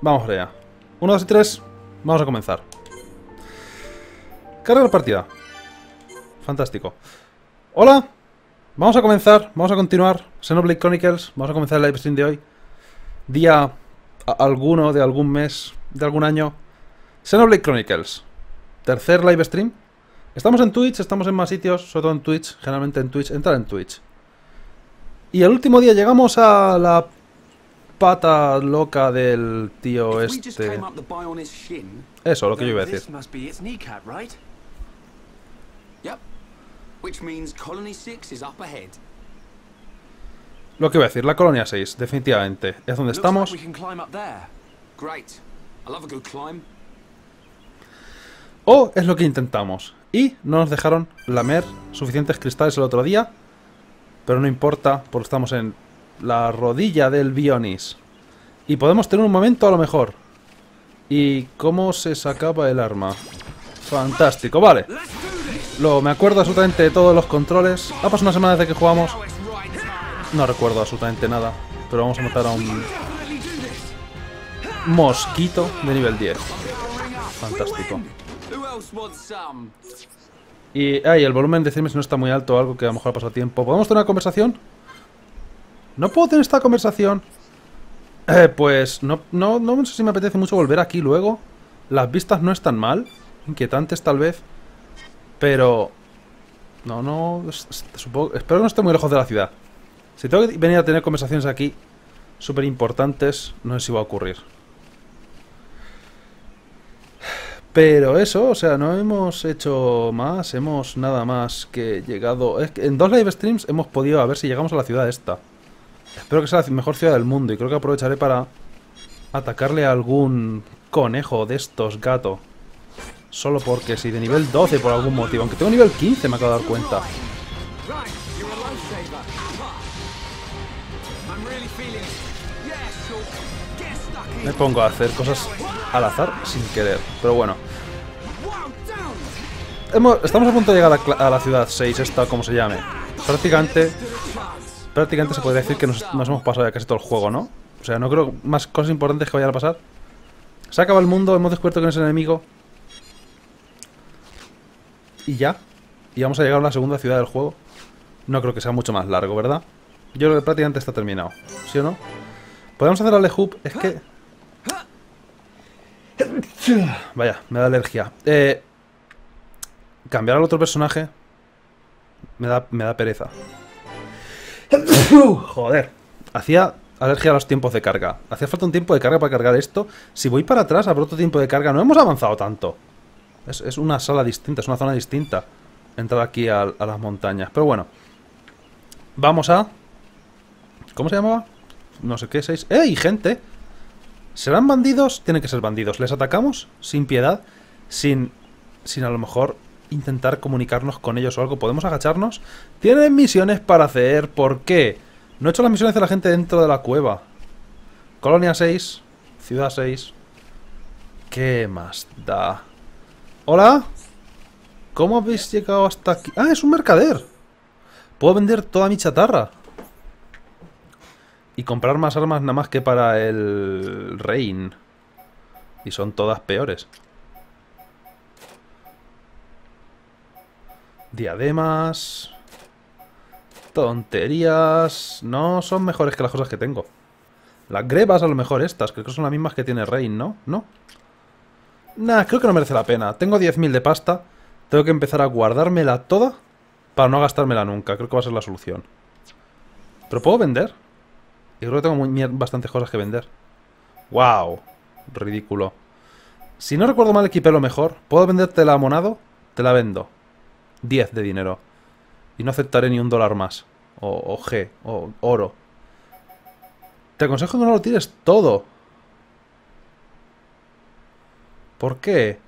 Vamos allá. 1, 2 y 3. Vamos a comenzar. Cargar partida. Fantástico. Hola. Vamos a comenzar. Vamos a continuar. Xenoblade Chronicles. Vamos a comenzar el live stream de hoy. Día alguno de algún mes, de algún año. Xenoblade Chronicles. Tercer live stream. Estamos en Twitch, estamos en más sitios, sobre todo en Twitch, generalmente en Twitch, entrar en Twitch. Y el último día llegamos a la pata loca del tío este. Eso, lo que yo iba a decir. Lo que iba a decir, la Colonia 6, definitivamente. Es donde estamos. O es lo que intentamos. Y no nos dejaron lamer suficientes cristales el otro día. Pero no importa, porque estamos en la rodilla del Bionis. Y podemos tener un momento a lo mejor. ¿Y cómo se sacaba el arma? Fantástico, vale. Me acuerdo absolutamente de todos los controles. Ha pasado una semana desde que jugamos. No recuerdo absolutamente nada. Pero vamos a matar a un mosquito de nivel 10. Fantástico. Y el volumen, decirme si no está muy alto o algo, que a lo mejor ha pasado tiempo. ¿Podemos tener una conversación? ¿No puedo tener esta conversación? Pues no sé si me apetece mucho volver aquí luego. Las vistas no están mal. Inquietantes tal vez. Pero... supongo, espero que no esté muy lejos de la ciudad. Si tengo que venir a tener conversaciones aquí súper importantes, no sé si va a ocurrir. Pero eso, o sea, no hemos hecho más, hemos nada más que llegado... Es que en 2 live streams hemos podido a ver si llegamos a la ciudad esta. Espero que sea la mejor ciudad del mundo y creo que aprovecharé para atacarle a algún conejo de estos gato. Solo porque si de nivel 12 por algún motivo, aunque tengo nivel 15 me acabo de dar cuenta. Me pongo a hacer cosas al azar sin querer, pero bueno. Estamos a punto de llegar a la ciudad 6, esta como se llame. Prácticamente se podría decir que nos hemos pasado ya casi todo el juego, ¿no? O sea, no creo más cosas importantes que vayan a pasar. Se acaba el mundo, hemos descubierto quién es el enemigo. Y ya. Y vamos a llegar a la segunda ciudad del juego. No creo que sea mucho más largo, ¿verdad? Yo creo que prácticamente está terminado, ¿sí o no? Podemos hacer a Lehoop, es que... Vaya, me da alergia. Cambiar al otro personaje me da pereza. Joder. Hacía alergia a los tiempos de carga. Hacía falta un tiempo de carga para cargar esto. Si voy para atrás, habrá otro tiempo de carga. No hemos avanzado tanto. Es una sala distinta, es una zona distinta. Entrar aquí a las montañas. Pero bueno. Vamos a... ¿Cómo se llamaba? No sé qué, 6. ¡Ey, gente! ¿Serán bandidos? Tienen que ser bandidos. Les atacamos sin piedad, sin a lo mejor intentar comunicarnos con ellos o algo. ¿Podemos agacharnos? Tienen misiones para hacer. ¿Por qué? No he hecho las misiones de la gente dentro de la cueva. Colonia 6. Ciudad 6. ¿Qué más da? ¿Hola? ¿Cómo habéis llegado hasta aquí? ¡Ah, es un mercader! Puedo vender toda mi chatarra. Y comprar más armas nada más que para el Reign. Y son todas peores. Diademas. Tonterías. No son mejores que las cosas que tengo. Las grebas a lo mejor estas. Creo que son las mismas que tiene Reign, ¿no? ¿No? Nah, creo que no merece la pena. Tengo 10.000 de pasta. Tengo que empezar a guardármela toda para no gastármela nunca. Creo que va a ser la solución. ¿Pero puedo vender? Y creo que tengo bastantes cosas que vender. ¡Wow! Ridículo. Si no recuerdo mal, equipé lo mejor. ¿Puedo venderte la monado? Te la vendo. 10 de dinero. Y no aceptaré ni un dólar más. O G. O oro. Te aconsejo que no lo tires todo. ¿Por qué?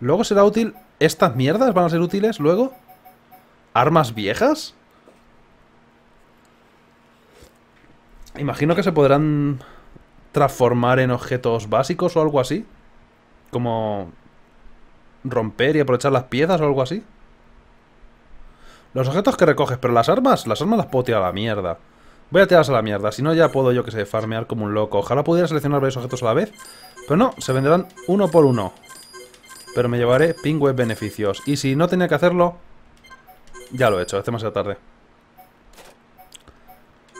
¿Luego será útil? ¿Estas mierdas van a ser útiles luego? ¿Armas viejas? Imagino que se podrán transformar en objetos básicos o algo así. Como romper y aprovechar las piezas o algo así. Los objetos que recoges, pero las armas las puedo tirar a la mierda. Voy a tirarlas a la mierda, si no ya puedo yo que sé, farmear como un loco. Ojalá pudiera seleccionar varios objetos a la vez, pero no, se venderán uno por uno. Pero me llevaré pingües beneficios. Y si no tenía que hacerlo, ya lo he hecho, es demasiado tarde.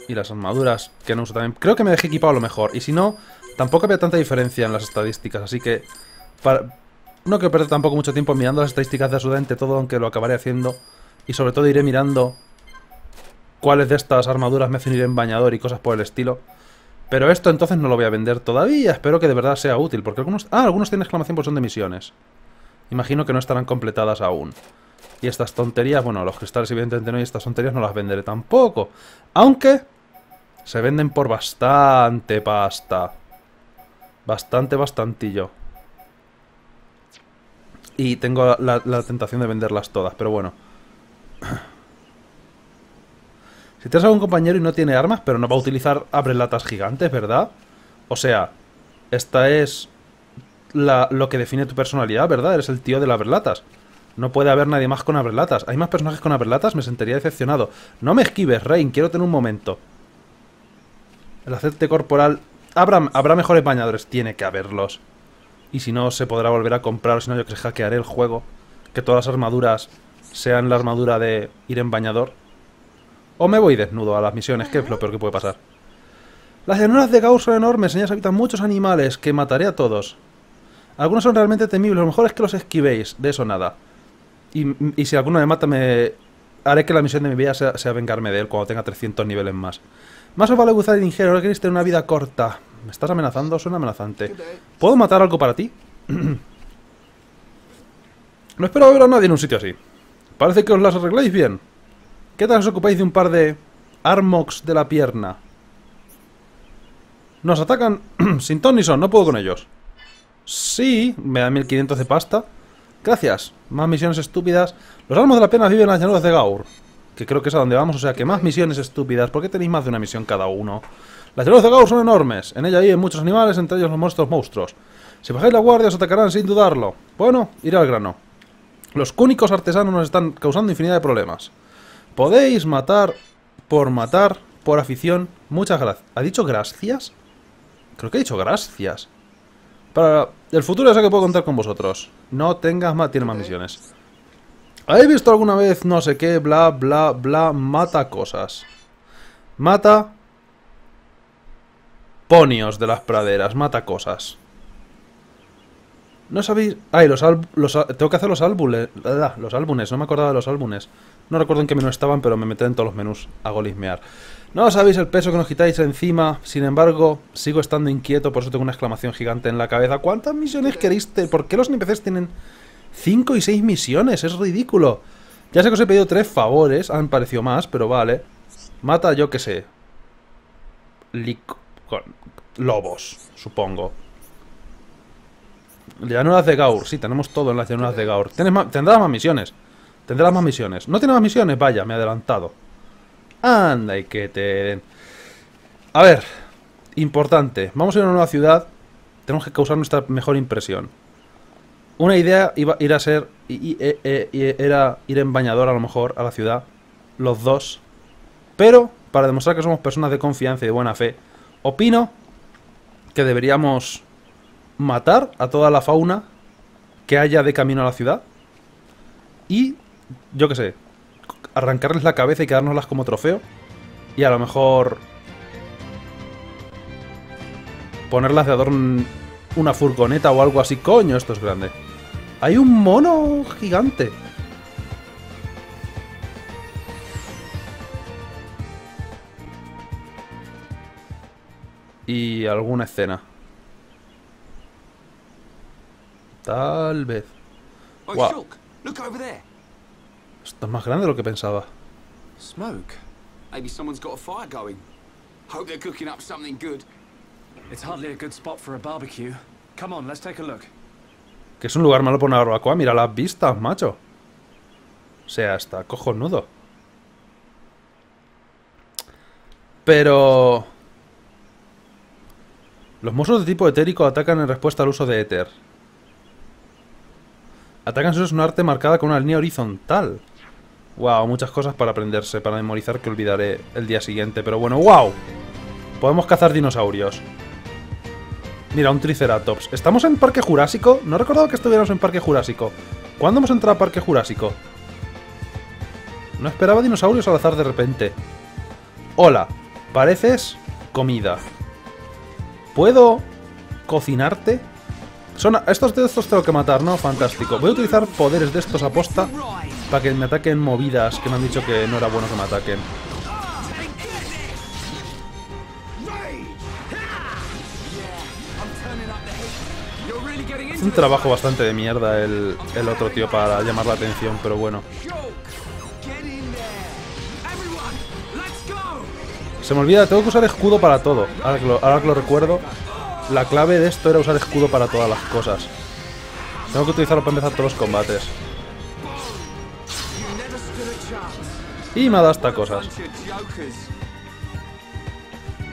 Y las armaduras que no uso también. Creo que me dejé equipado a lo mejor. Y si no, tampoco había tanta diferencia en las estadísticas. Así que no quiero perder tampoco mucho tiempo mirando las estadísticas de absolutamente todo, aunque lo acabaré haciendo. Y sobre todo iré mirando cuáles de estas armaduras me hacen ir en bañador y cosas por el estilo. Pero esto entonces no lo voy a vender todavía. Espero que de verdad sea útil. Porque algunos... Ah, algunos tienen exclamación por son de misiones. Imagino que no estarán completadas aún. Y estas tonterías, bueno, los cristales evidentemente no, y estas tonterías no las venderé tampoco. Aunque se venden por bastante pasta. Bastante, bastantillo. Y tengo la tentación de venderlas todas, pero bueno. Si tienes algún compañero y no tiene armas, pero no va a utilizar abrelatas gigantes, ¿verdad? O sea, esta es lo que define tu personalidad, ¿verdad? Eres el tío de las abrelatas. No puede haber nadie más con abrelatas. ¿Hay más personajes con abrelatas? Me sentiría decepcionado. No me esquives, Rain. Quiero tener un momento. El aceite corporal... Habrá mejores bañadores. Tiene que haberlos. Y si no, se podrá volver a comprar. O si no, yo que se hackearé el juego. Que todas las armaduras sean la armadura de ir en bañador. O me voy desnudo a las misiones, que es lo peor que puede pasar. Las llanuras de Gaur son enormes. En ellas habitan muchos animales que mataré a todos. Algunos son realmente temibles. Lo mejor es que los esquivéis. De eso nada. Y si alguno me mata, haré que la misión de mi vida sea vengarme de él cuando tenga 300 niveles más. Más os vale gozar el ingeniero, ahora queréis tener una vida corta. ¿Me estás amenazando? Suena amenazante. ¿Puedo matar algo para ti? No espero ver a nadie en un sitio así. Parece que os las arregláis bien. ¿Qué tal os ocupáis de un par de Armox de la pierna? Nos atacan sin ton ni son, no puedo con ellos. Sí, me da 1500 de pasta. Gracias, más misiones estúpidas. Los almas de la pena viven en las llanuras de Gaur. Que creo que es a donde vamos, o sea que más misiones estúpidas. ¿Por qué tenéis más de una misión cada uno? Las llanuras de Gaur son enormes. En ella hay muchos animales, entre ellos los monstruos. Si bajáis la guardia os atacarán sin dudarlo. Bueno, iré al grano. Los cúnicos artesanos nos están causando infinidad de problemas. Podéis matar por afición. Muchas gracias. ¿Ha dicho gracias? Creo que ha dicho gracias. Para el futuro ya sé que puedo contar con vosotros. No tengas más... Tiene más misiones. ¿Habéis visto alguna vez no sé qué? Bla, bla, bla. Mata cosas. Mata... ponios de las praderas. Mata cosas. No sabéis... Ay, tengo que hacer los álbumes. Los álbumes. No me acordaba de los álbumes. No recuerdo en qué menú estaban, pero me metí en todos los menús a golismear. No sabéis el peso que nos quitáis encima. Sin embargo, sigo estando inquieto. Por eso tengo una exclamación gigante en la cabeza. ¿Cuántas misiones queréis? ¿Por qué los NPCs tienen 5 y 6 misiones? Es ridículo. Ya sé que os he pedido 3 favores. Han parecido más, pero vale. Mata, yo qué sé, lobos, supongo. Llanuras de Gaur. Sí, tenemos todo en las llanuras de Gaur. Tendrás más misiones. Tendrás más misiones. No tiene más misiones. Vaya, me he adelantado. Anda y que te den. A ver, importante. Vamos a ir a una nueva ciudad. Tenemos que causar nuestra mejor impresión. Una idea era ir en bañador a lo mejor a la ciudad. Los dos. Pero para demostrar que somos personas de confianza y de buena fe, opino que deberíamos matar a toda la fauna que haya de camino a la ciudad. Y yo qué sé, arrancarles la cabeza y quedárnoslas como trofeo. Y a lo mejor ponerlas de adorno una furgoneta o algo así. Coño, esto es grande. Hay un mono gigante. Y alguna escena. Tal vez. Wow. Esto es más grande de lo que pensaba. Smoke. Maybe someone's got a fire going. Hope they're cooking up something good. It's hardly a good spot for a barbecue. Come on, let's take a look. Que es un lugar malo para una barbacoa. Mira las vistas, macho. O sea, está cojonudo. Pero los monstruos de tipo etérico atacan en respuesta al uso de éter. Atacan es un arte marcada con una línea horizontal. Wow, muchas cosas para aprenderse, para memorizar que olvidaré el día siguiente. Pero bueno, wow. Podemos cazar dinosaurios. Mira, un Triceratops. ¿Estamos en Parque Jurásico? No recordaba que estuviéramos en Parque Jurásico. ¿Cuándo hemos entrado a Parque Jurásico? No esperaba dinosaurios al azar de repente. Hola, pareces comida. ¿Puedo cocinarte? Estos de estos tengo que matar, ¿no? Fantástico. Voy a utilizar poderes de estos a posta para que me ataquen movidas que me han dicho que no era bueno que me ataquen. Es un trabajo bastante de mierda el otro tío para llamar la atención, pero bueno. Se me olvida, tengo que usar escudo para todo. Ahora que lo recuerdo, la clave de esto era usar escudo para todas las cosas. Tengo que utilizarlo para empezar todos los combates. Y me ha dado estas cosas.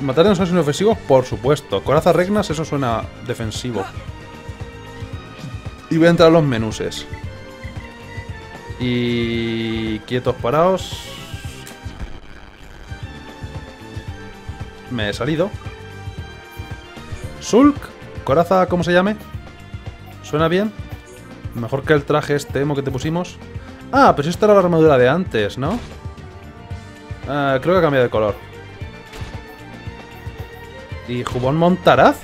Matar dinosaurios inofensivos, por supuesto. Corazas regnas, eso suena defensivo. Y voy a entrar a los menuses. Y... quietos, parados. Me he salido. Sulk, coraza, ¿cómo se llame? ¿Suena bien? Mejor que el traje este emo que te pusimos. Ah, pues esta era la armadura de antes, ¿no? Creo que ha cambiado de color. ¿Y Jubón Montaraz?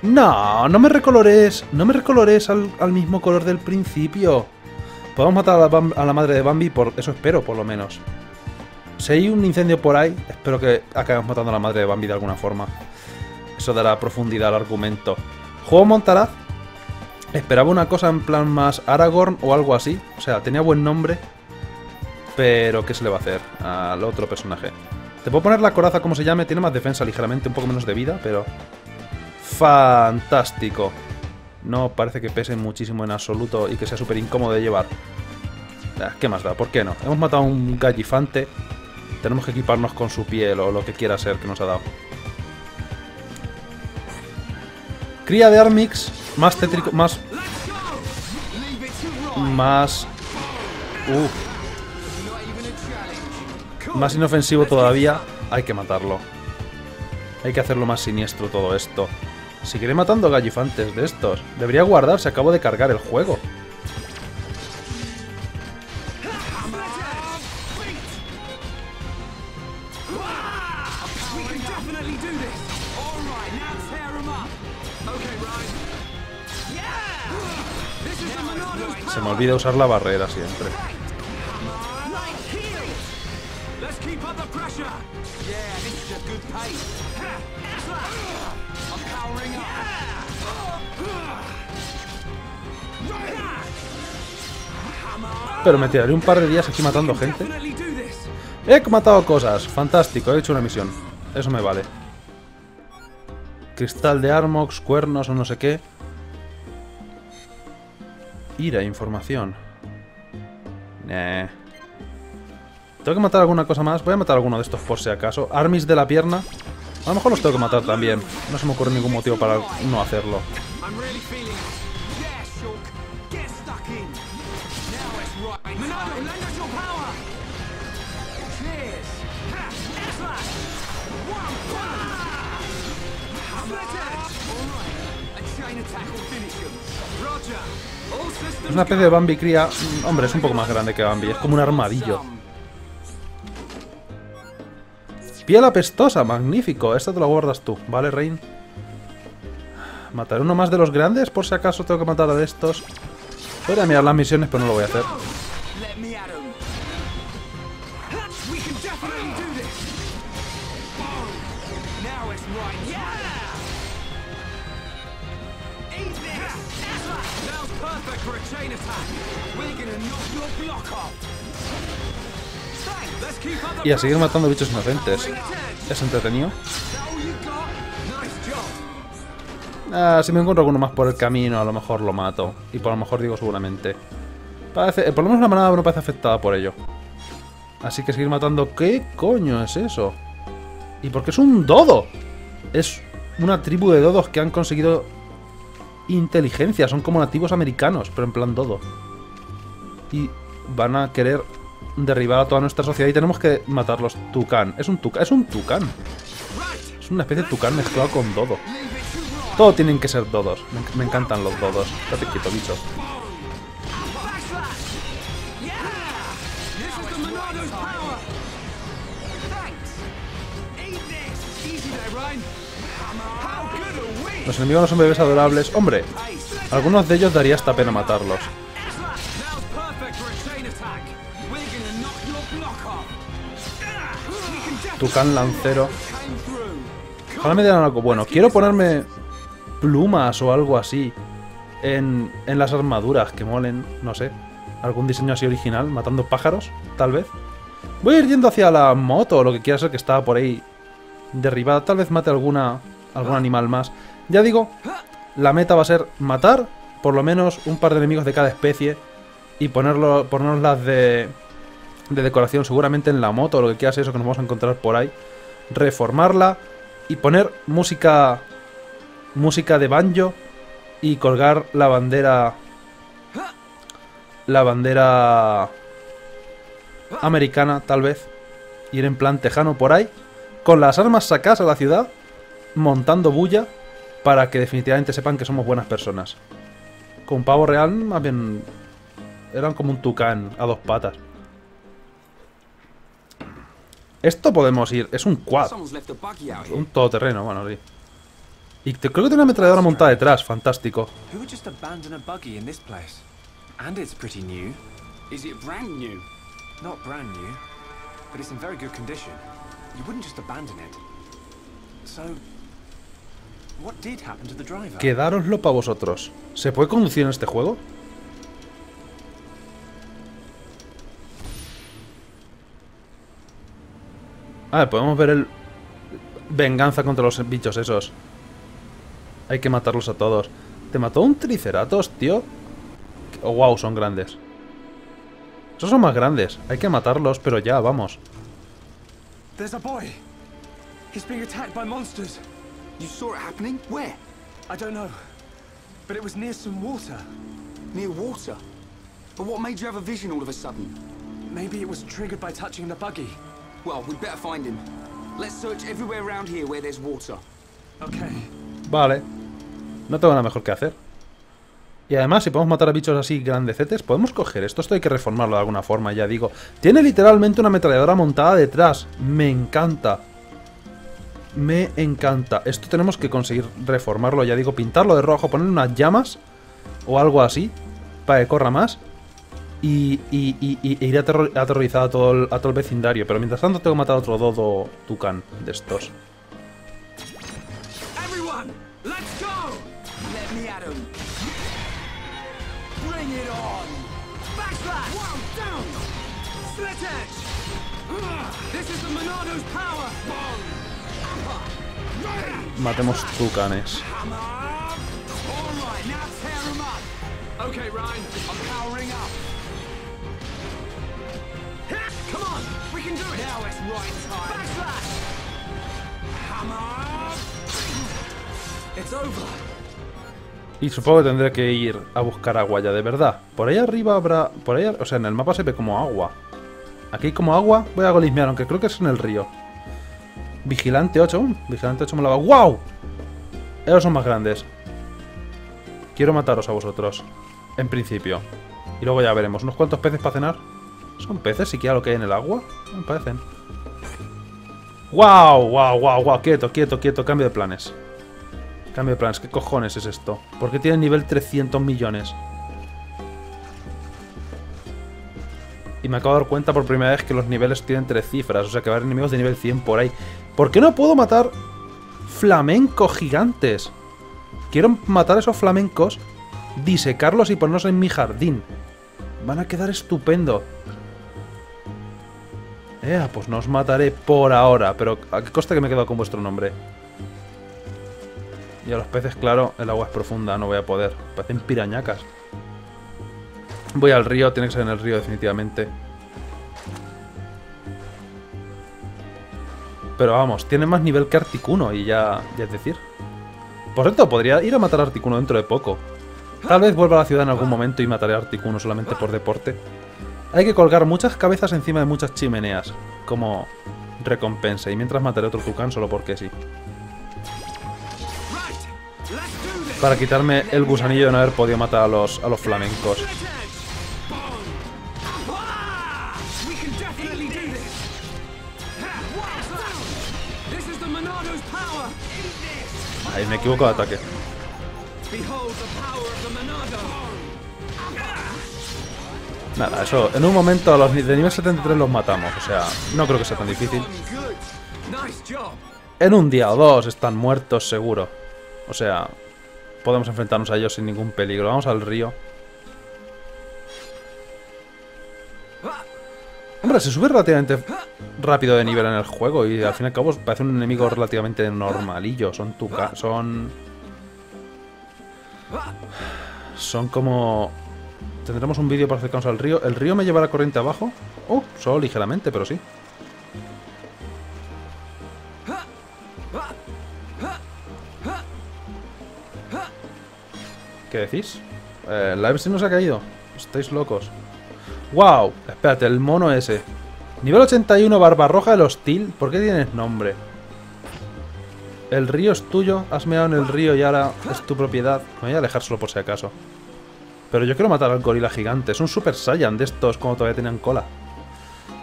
No, no me recolores. No me recolores al mismo color del principio. Podemos matar a la madre de Bambi, por eso espero, por lo menos. Si hay un incendio por ahí, espero que acabemos matando a la madre de Bambi de alguna forma. Eso dará profundidad al argumento. Juego Montaraz. Esperaba una cosa en plan más Aragorn o algo así. O sea, tenía buen nombre. Pero ¿qué se le va a hacer al otro personaje? Te puedo poner la coraza como se llame. Tiene más defensa ligeramente, un poco menos de vida, pero... fantástico. No parece que pese muchísimo en absoluto y que sea súper incómodo de llevar. ¿Qué más da? ¿Por qué no? Hemos matado a un gallifante. Tenemos que equiparnos con su piel o lo que quiera ser que nos ha dado. Cría de Armix, más tétrico, más inofensivo todavía. Hay que matarlo. Hay que hacerlo más siniestro todo esto. Seguiré matando gallifantes de estos. Debería guardarse, acabo de cargar el juego. Se me olvida usar la barrera siempre. Pero me tiraré un par de días aquí matando gente. He matado cosas, fantástico, he hecho una misión. Eso me vale. Cristal de Armox, cuernos o no sé qué. Ira, información. Tengo que matar alguna cosa más. Voy a matar alguno de estos por si acaso. Armis de la pierna. A lo mejor los tengo que matar también. No se me ocurre ningún motivo para no hacerlo. Es una especie de Bambi cría. Hombre, es un poco más grande que Bambi. Es como un armadillo. Piel apestosa, magnífico. Esta te la guardas tú, ¿vale, Rain? Mataré uno más de los grandes. Por si acaso tengo que matar a de estos. Podría mirar las misiones, pero no lo voy a hacer. Y a seguir matando bichos inocentes. ¿Es entretenido? Si me encuentro alguno más por el camino, a lo mejor lo mato. Y por lo mejor digo seguramente. Parece, por lo menos la manada no parece afectada por ello. Así que seguir matando... ¿Qué coño es eso? ¿Y por qué es un dodo? Es una tribu de dodos que han conseguido inteligencia. Son como nativos americanos, pero en plan dodo. Y van a querer derribar a toda nuestra sociedad y tenemos que matarlos. Tucán. Es un tucán. Es un tucán. Es una especie de tucán mezclado con dodo. Todo tienen que ser dodos. Me encantan los dodos. Estate quieto, bicho. Los enemigos no son bebés adorables. ¡Hombre! Algunos de ellos daría hasta pena matarlos. Tucán lancero. Ojalá me dieran algo bueno. Quiero ponerme plumas o algo así en las armaduras que molen, no sé. Algún diseño así original, matando pájaros, tal vez. Voy a ir yendo hacia la moto o lo que quiera ser que estaba por ahí derribada. Tal vez mate algún animal más. Ya digo, la meta va a ser matar por lo menos un par de enemigos de cada especie y ponernoslas de decoración seguramente en la moto o lo que quiera ser eso que nos vamos a encontrar por ahí. Reformarla y poner música de banjo y colgar la bandera... La bandera americana, tal vez. Ir en plan tejano por ahí, con las armas sacadas a la ciudad, montando bulla, para que definitivamente sepan que somos buenas personas. Con pavo real, más bien... Eran como un tucán a dos patas. Esto podemos ir... Es un quad. Un todoterreno, bueno, sí. Y creo que tiene una ametralladora montada detrás, fantástico. And it's pretty new. Is it brand new? Not brand new, but it's in very good condition. You wouldn't just abandon it. So, what did happen to the driver? Quedároslo para vosotros. ¿Se puede conducir en este juego? A ver, podemos ver el... Venganza contra los bichos esos. Hay que matarlos a todos. ¿Te mató un Triceratops, tío? Oh, wow, son grandes. Esos son más grandes. Hay que matarlos, pero ya, vamos. Vale. No tengo nada mejor que hacer. Y además, si podemos matar a bichos así grandecetes, podemos coger esto. Esto hay que reformarlo de alguna forma, ya digo. Tiene literalmente una ametralladora montada detrás. Me encanta. Me encanta. Esto tenemos que conseguir reformarlo, ya digo. Pintarlo de rojo, poner unas llamas o algo así para que corra más. Y ir aterrorizado a todo el vecindario. Pero mientras tanto tengo que matar a otro dodo tucán de estos. Matemos tucanes. Y supongo que tendré que ir a buscar agua ya de verdad. Por ahí arriba habrá... Por ahí, o sea, en el mapa se ve como agua. Aquí como agua. Voy a golismear, aunque creo que es en el río. Vigilante 8. Vigilante 8 me la va. ¡Wow! Ellos son más grandes. Quiero mataros a vosotros. En principio. Y luego ya veremos. ¿Unos cuantos peces para cenar? ¿Son peces siquiera lo que hay en el agua? Me parecen. ¡Wow! ¡Wow! ¡Wow! ¡Wow! Quieto, quieto, quieto. Cambio de planes. Cambio de planes. ¿Qué cojones es esto? ¿Por qué tiene nivel 300 millones? Y me acabo de dar cuenta por primera vez que los niveles tienen tres cifras. O sea que va a haber enemigos de nivel 100 por ahí. ¿Por qué no puedo matar flamencos gigantes? Quiero matar esos flamencos, disecarlos y ponerlos en mi jardín. Van a quedar estupendo. Pues no os mataré por ahora. Pero ¿a qué costa que me he quedado con vuestro nombre? Y a los peces, claro, el agua es profunda. No voy a poder. Parecen pirañacas. Voy al río, tiene que ser en el río definitivamente. Pero vamos, tiene más nivel que Articuno y ya es decir. Por cierto, podría ir a matar a Articuno dentro de poco. Tal vez vuelva a la ciudad en algún momento y mataré a Articuno solamente por deporte. Hay que colgar muchas cabezas encima de muchas chimeneas como recompensa, y mientras mataré a otro tucán solo porque sí. Para quitarme el gusanillo de no haber podido matar a los flamencos. Ahí me equivoco de ataque. Nada, eso, en un momento a los de nivel 73 los matamos, o sea, no creo que sea tan difícil. En un día o dos están muertos seguro, o sea, podemos enfrentarnos a ellos sin ningún peligro. Vamos al río. Hombre, se sube relativamente rápido de nivel en el juego y al fin y al cabo parece un enemigo relativamente normalillo. Son como... Tendremos un vídeo para acercarnos al río. ¿El río me llevará corriente abajo? Oh, solo ligeramente, pero sí. ¿Qué decís? La EBC no se ha caído. Estáis locos. ¡Wow! Espérate, el mono ese. Nivel 81, Barbarroja el Hostil. ¿Por qué tienes nombre? El río es tuyo. Has meado en el río y ahora es tu propiedad. Me voy a alejar solo por si acaso. Pero yo quiero matar al gorila gigante. Es un Super Saiyan de estos cuando todavía tenían cola.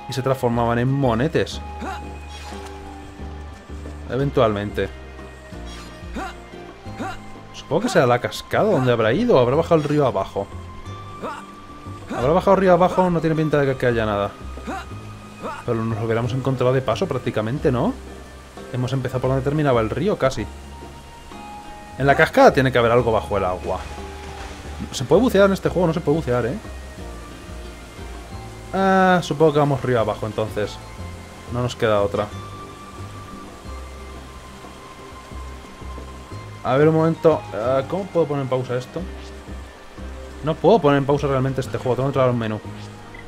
Y se transformaban en monetes. Eventualmente. Supongo que será la cascada donde habrá ido. Habrá bajado el río abajo. Habrá bajado el río abajo. No tiene pinta de que haya nada. Pero nos lo hubiéramos encontrado de paso prácticamente, ¿no? Hemos empezado por donde terminaba el río casi. En la cascada tiene que haber algo bajo el agua. ¿Se puede bucear en este juego? No se puede bucear, ¿eh? Ah, supongo que vamos río abajo, entonces. No nos queda otra. A ver, un momento. ¿Cómo puedo poner en pausa esto? No puedo poner en pausa realmente este juego. Tengo que entrar al menú.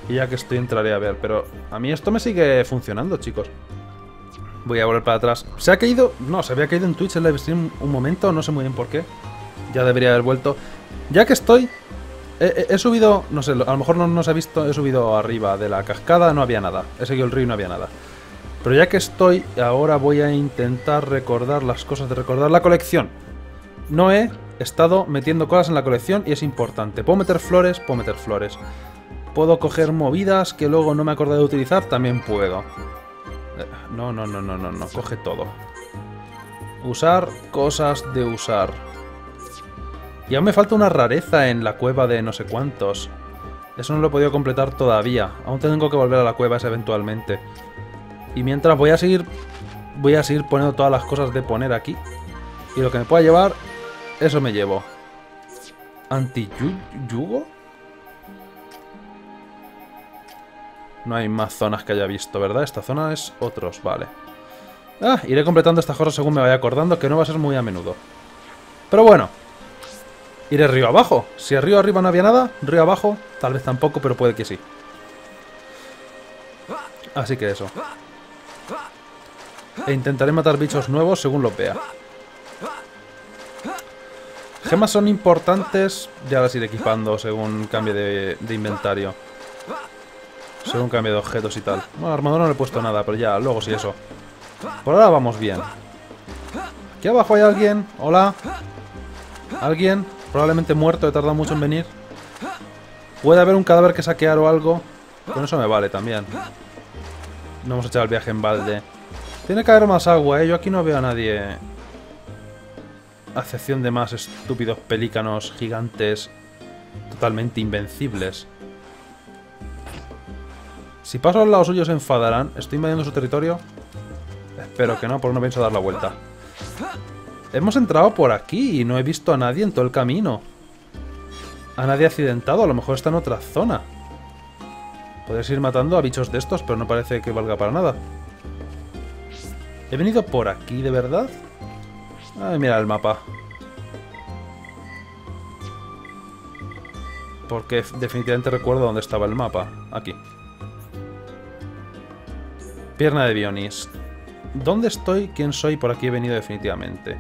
Y ya que estoy, entraré a ver. Pero a mí esto me sigue funcionando, chicos. Voy a volver para atrás. ¿Se ha caído? No, se había caído en Twitch en livestream un momento. No sé muy bien por qué. Ya debería haber vuelto. Ya que estoy, he subido, no sé, a lo mejor no se ha visto, he subido arriba de la cascada, no había nada. He seguido el río y no había nada. Pero ya que estoy, ahora voy a intentar recordar las cosas de recordar la colección. No he estado metiendo cosas en la colección y es importante. Puedo meter flores, puedo meter flores. Puedo coger movidas que luego no me acordé de utilizar, también puedo. No, coge todo. Usar cosas de usar. Y aún me falta una rareza en la cueva de no sé cuántos. Eso no lo he podido completar todavía. Aún tengo que volver a la cueva esa eventualmente. Y mientras voy a seguir poniendo todas las cosas de poner aquí. Y lo que me pueda llevar, eso me llevo. ¿Anti-yugo? No hay más zonas que haya visto, ¿verdad? Esta zona es otros, vale. Ah, iré completando estas cosas según me vaya acordando, que no va a ser muy a menudo. Pero bueno. Iré río abajo. Si el río arriba no había nada, río abajo tal vez tampoco, pero puede que sí. Así que eso. E intentaré matar bichos nuevos según los vea. Gemas son importantes. Ya las iré equipando según cambie de inventario. Según cambie de objetos y tal. Bueno, a la armadura no le he puesto nada, pero ya, luego sí eso. Por ahora vamos bien. Aquí abajo hay alguien. Hola. ¿Alguien? Probablemente muerto, he tardado mucho en venir. Puede haber un cadáver que saquear o algo. Con eso me vale también. No hemos echado el viaje en balde. Tiene que haber más agua, ¿eh? Yo aquí no veo a nadie. A excepción de más estúpidos pelícanos gigantes totalmente invencibles. Si paso al lado suyo se enfadarán. ¿Estoy invadiendo su territorio? Espero que no, porque no pienso dar la vuelta. Hemos entrado por aquí y no he visto a nadie en todo el camino. A nadie accidentado, a lo mejor está en otra zona. Podrías ir matando a bichos de estos, pero no parece que valga para nada. ¿He venido por aquí de verdad? Ay, mira el mapa. Porque definitivamente recuerdo dónde estaba el mapa. Aquí. Pierna de Bionis. ¿Dónde estoy? ¿Quién soy? Por aquí he venido definitivamente.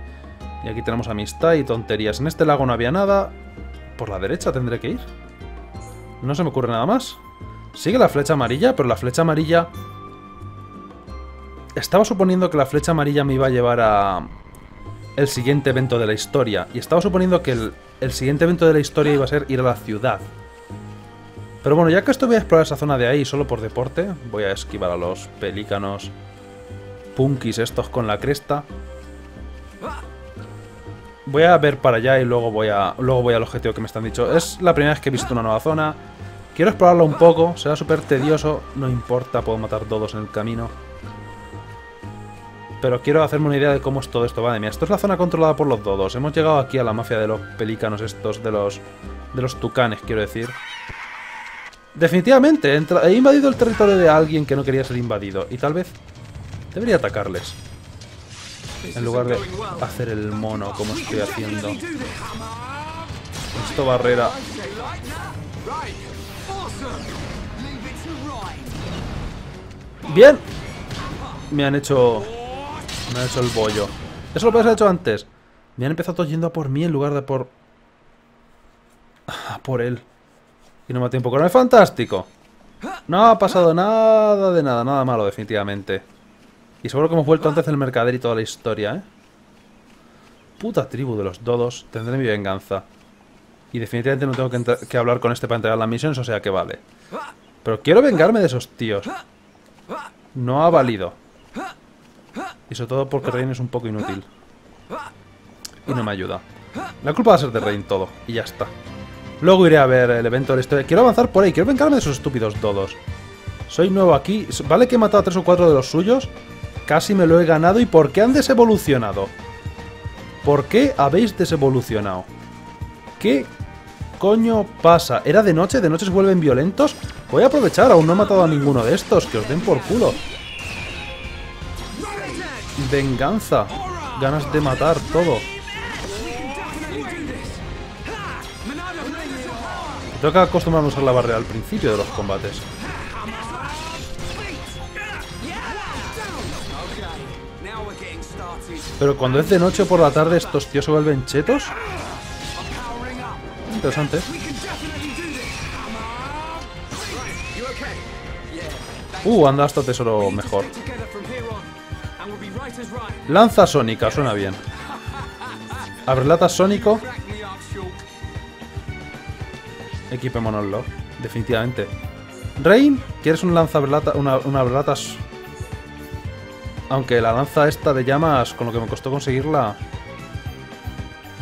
Y aquí tenemos amistad y tonterías. En este lago no había nada. Por la derecha tendré que ir. No se me ocurre nada más. Sigue la flecha amarilla, pero la flecha amarilla... Estaba suponiendo que la flecha amarilla me iba a llevar a... el siguiente evento de la historia. Y estaba suponiendo que el siguiente evento de la historia iba a ser ir a la ciudad. Pero bueno, ya que esto voy a explorar esa zona de ahí solo por deporte. Voy a esquivar a los pelícanos punkis estos con la cresta. Voy a ver para allá y luego voy al objetivo que me están dicho. Es la primera vez que he visto una nueva zona. Quiero explorarlo un poco. Será súper tedioso. No importa, puedo matar todos en el camino. Pero quiero hacerme una idea de cómo es todo esto. Vale, mira, esto es la zona controlada por los dodos. Hemos llegado aquí a la mafia de los pelícanos estos, de los tucanes, quiero decir. Definitivamente, he invadido el territorio de alguien que no quería ser invadido. Y tal vez debería atacarles. En lugar de hacer el mono como estoy haciendo. Esto barrera. ¡Bien! Me han hecho el bollo. Eso lo podías haber hecho antes. Me han empezado yendo a por mí en lugar de a por él. Y no me da tiempo. ¡Corre! ¡Fantástico! No ha pasado nada de nada. Nada malo, definitivamente. Y seguro que hemos vuelto antes del mercader y toda la historia, ¿eh? Puta tribu de los dodos. Tendré mi venganza. Y definitivamente no tengo que hablar con este para entregar las misiones, o sea que vale. Pero quiero vengarme de esos tíos. No ha valido. Y sobre todo porque Rain es un poco inútil. Y no me ayuda. La culpa va a ser de Rain todo. Y ya está. Luego iré a ver el evento de la historia. Quiero avanzar por ahí. Quiero vengarme de esos estúpidos dodos. Soy nuevo aquí. Vale que he matado a 3 o 4 de los suyos. Casi me lo he ganado. ¿Y por qué han desevolucionado? ¿Por qué habéis desevolucionado? ¿Qué coño pasa? ¿Era de noche? ¿De noche se vuelven violentos? Voy a aprovechar. Aún no he matado a ninguno de estos. Que os den por culo. Venganza. Ganas de matar todo. Tengo que acostumbrarme a usar la barrera al principio de los combates. Pero cuando es de noche o por la tarde, estos tíos se vuelven chetos. Interesante. Anda hasta tesoro mejor. Lanza sónica, suena bien. Abrelatas sónico. Equipémonoslo, definitivamente. Rain, ¿quieres un lanzabrelata? Una abrelatas. Aunque la lanza esta de llamas, con lo que me costó conseguirla...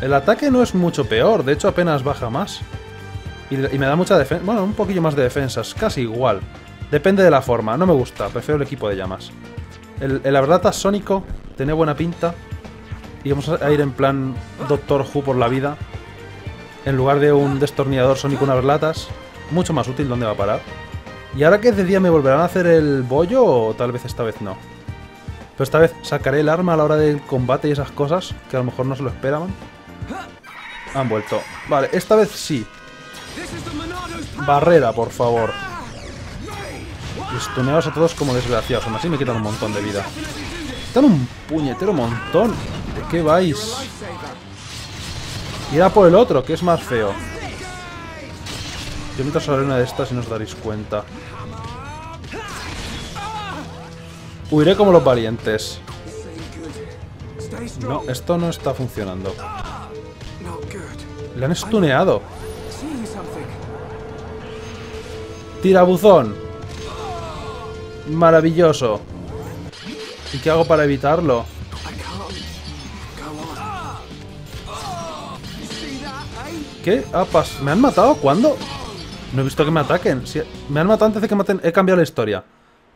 El ataque no es mucho peor, de hecho apenas baja más. Y me da mucha defensa... Bueno, un poquillo más de defensas, casi igual. Depende de la forma, no me gusta, prefiero el equipo de llamas. El abrelatas sónico tiene buena pinta. Y vamos a ir en plan Doctor Who por la vida. En lugar de un destornillador sónico, unas latas. Mucho más útil. ¿Dónde va a parar? Y ahora que es de día, ¿me volverán a hacer el bollo? O tal vez esta vez no. Pero esta vez sacaré el arma a la hora del combate y esas cosas, que a lo mejor no se lo esperaban. Han vuelto. Vale, esta vez sí. Barrera, por favor. Estuneados a todos como desgraciados. Aún así me quitan un montón de vida. Quitan un puñetero montón. ¿De qué vais? Y da por el otro, que es más feo. Yo mientras haré una de estas y no os daréis cuenta. Huiré como los valientes. No, esto no está funcionando. Le han estuneado. Tirabuzón. Maravilloso. ¿Y qué hago para evitarlo? ¿Qué? ¿Me han matado? ¿Cuándo? No he visto que me ataquen. Si me han matado antes de que maten. He cambiado la historia.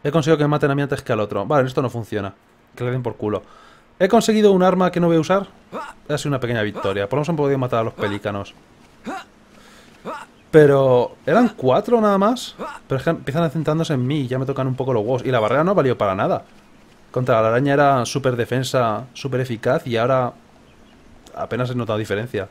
He conseguido que me maten a mí antes que al otro. Vale, esto no funciona. Que le den por culo. He conseguido un arma que no voy a usar. Ha sido una pequeña victoria. Por lo menos han podido matar a los pelícanos. Pero... eran 4 nada más. Pero es que empiezan centrándose en mí y ya me tocan un poco los huevos. Y la barrera no valió para nada. Contra la araña era súper defensa, súper eficaz. Y ahora... apenas he notado diferencia.